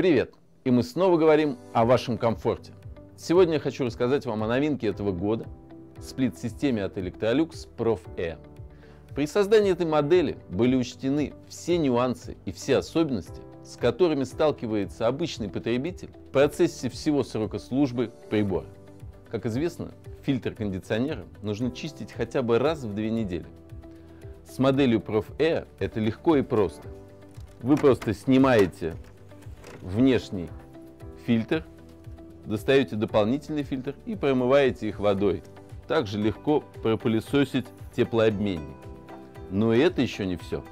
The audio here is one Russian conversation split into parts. Привет! И мы снова говорим о вашем комфорте. Сегодня я хочу рассказать вам о новинке этого года – сплит-системе от Electrolux Prof Air. При создании этой модели были учтены все нюансы и все особенности, с которыми сталкивается обычный потребитель в процессе всего срока службы прибора. Как известно, фильтр кондиционера нужно чистить хотя бы раз в 2 недели. С моделью Prof Air это легко и просто. Вы просто снимаете внешний фильтр, достаете дополнительный фильтр и промываете их водой. Также легко пропылесосить теплообменник. Но это еще не все.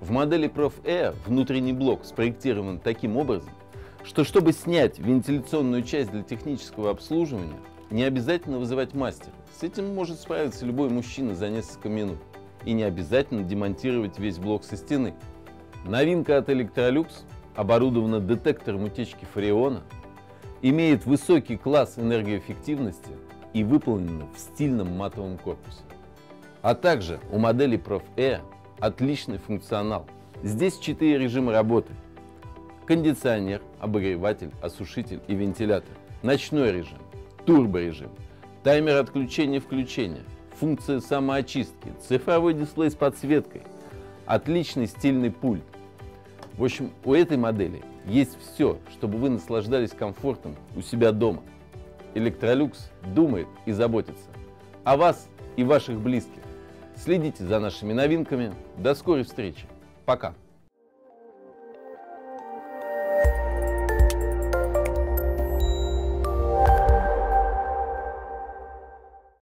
В модели Prof Air внутренний блок спроектирован таким образом, что чтобы снять вентиляционную часть для технического обслуживания, не обязательно вызывать мастера. С этим может справиться любой мужчина за несколько минут. И не обязательно демонтировать весь блок со стены. Новинка от Electrolux оборудована детектором утечки фреона, имеет высокий класс энергоэффективности и выполнена в стильном матовом корпусе. А также у модели Prof Air отличный функционал. Здесь 4 режима работы: кондиционер, обогреватель, осушитель и вентилятор, ночной режим, турборежим, таймер отключения-включения, функция самоочистки, цифровой дисплей с подсветкой, отличный стильный пульт. В общем, у этой модели есть все, чтобы вы наслаждались комфортом у себя дома. Electrolux думает и заботится о вас и ваших близких. Следите за нашими новинками. До скорой встречи. Пока.